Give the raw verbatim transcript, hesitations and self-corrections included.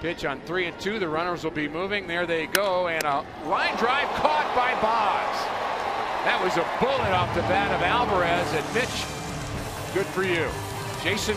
Pitch on three and two. The runners will be moving. There they go. And a line drive caught by Boggs. That was a bullet off the bat of Alvarez. And Mitch, good for you. Jason.